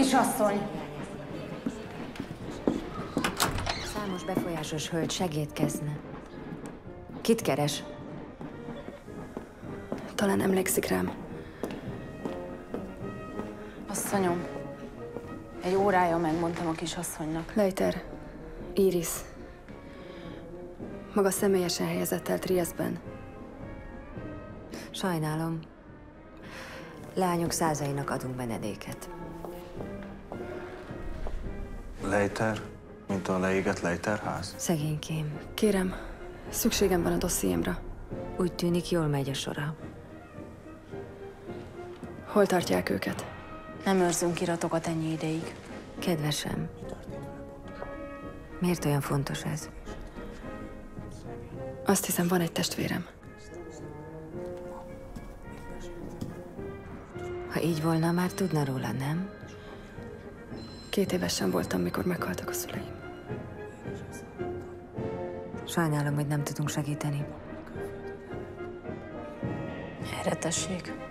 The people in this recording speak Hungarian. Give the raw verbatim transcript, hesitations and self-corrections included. Kisasszony! Számos befolyásos hölgy segédkezne. Kit keres? Talán emlékszik rám. Asszonyom, egy órája megmondtam a kisasszonynak. Leiter, Iris. Maga személyesen helyezett el Triesztben. Sajnálom. Lányok százainak adunk menedéket. Leiter? Mint a leégett Leiterház? Szegénykém. Kérem, szükségem van a dossziémra. Úgy tűnik, jól megy a sora. Hol tartják őket? Nem őrzünk iratokat ennyi ideig. Kedvesem, miért olyan fontos ez? Azt hiszem, van egy testvérem. Ha így volna, már tudna róla, nem? Két évesen voltam, mikor meghaltak a szüleim. Sajnálom, hogy nem tudunk segíteni. Erre tessék.